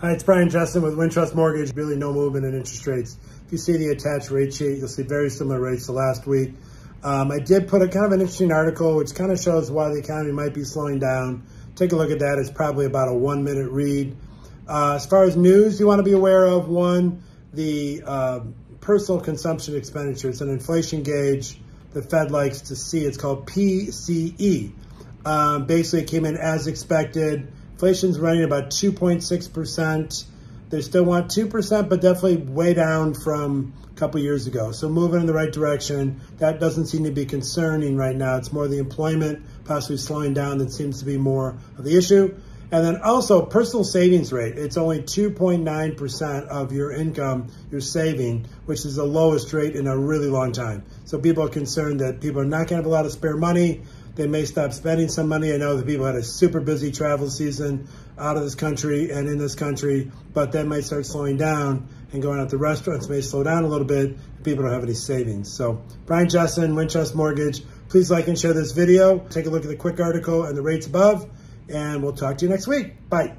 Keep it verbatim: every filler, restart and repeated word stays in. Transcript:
Hi, it's Brian Jessen with WinTrust Mortgage. Really no movement in interest rates. If you see the attached rate sheet, you'll see very similar rates to last week. Um, I did put a kind of an interesting article which kind of shows why the economy might be slowing down. Take a look at that. It's probably about a one minute read. Uh, as far as news you want to be aware of, one, the uh, personal consumption expenditure. It's an inflation gauge the Fed likes to see. It's called P C E. Um, basically, it came in as expected. Inflation's running about two point six percent. They still want two percent, but definitely way down from a couple years ago. So moving in the right direction. That doesn't seem to be concerning right now. It's more the employment possibly slowing down that seems to be more of the issue. And then also personal savings rate. It's only two point nine percent of your income you're saving, which is the lowest rate in a really long time. So people are concerned that people are not going to have a lot of spare money. They may stop spending some money. I know that people had a super busy travel season out of this country and in this country, but that might start slowing down, and going out to restaurants may slow down a little bit if people don't have any savings. So Brian Jessen, WinTrust Mortgage. Please like and share this video. Take a look at the quick article and the rates above, and we'll talk to you next week. Bye.